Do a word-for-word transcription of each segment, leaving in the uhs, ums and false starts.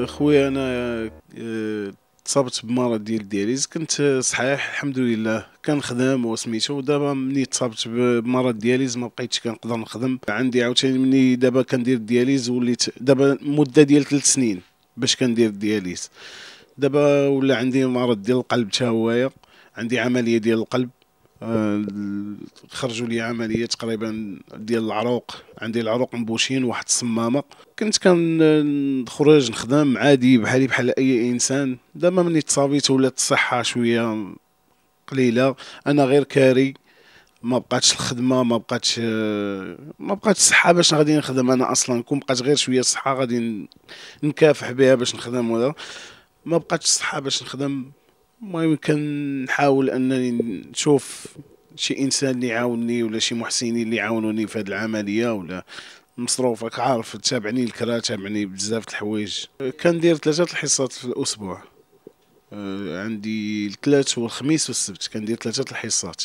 اخويا انا تصابت بمرض ديال الدياليز، كنت صحيح الحمد لله، كنخدم وسميتو. دابا ملي تصابت بمرض دياليز ما بقيتش كنقدر نخدم. عندي عاوتاني ملي دابا كندير دياليز، وليت دابا مده ديال ثلاث سنين باش كندير دياليز. دابا ولا عندي مرض ديال القلب حتى هويا، عندي عمليه ديال القلب، خرجوا لي عمليه تقريبا ديال العروق، عندي العروق مبوشين واحد الصمامه. كنت كنخرج نخدم عادي بحالي بحال اي انسان. دابا ملي تصابيت ولات الصحه شويه قليله، انا غير كاري، ما بقاتش الخدمه، ما بقاتش ما بقاتش الصحه باش غادي نخدم. انا اصلا كون بقات غير شويه الصحه غادي نكافح بها باش نخدم، ولا ما بقاتش الصحه باش نخدم. المهم كنحاول انني نشوف شي انسان اللي يعاونني، ولا شي محسنين اللي يعاونوني في هذه العمليه، ولا مصروفك عارف تابعني الكرا، تابعني بزاف الحوايج. كندير ثلاثه الحصات في الاسبوع، عندي الثلاث والخميس والسبت كندير ثلاثه الحصات.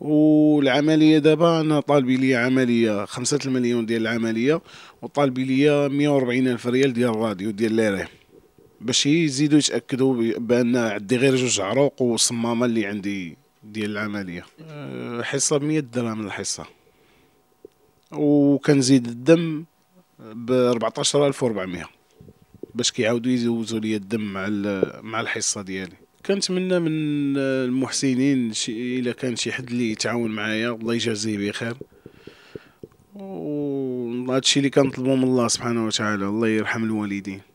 والعمليه دابا انا طالبي لي عمليه خمسة المليون ديال العمليه، وطالبي لي مية وأربعين ألف ريال ديال الراديو ديال ليري باش يزيدوا يتاكدوا بان عندي غير جوج عروق وصمامه اللي عندي ديال العمليه. حصه ب مية درهم الحصه، وكنزيد الدم ب أربعطاش ألف وأربعمية باش كيعاودوا يزوزوا لي الدم مع مع الحصه ديالي. كنتمنى من المحسنين الا كان شي حد اللي يتعاون معايا الله يجازيه بخير، وهادشي اللي كنطلبوا من الله سبحانه وتعالى. الله يرحم الوالدين.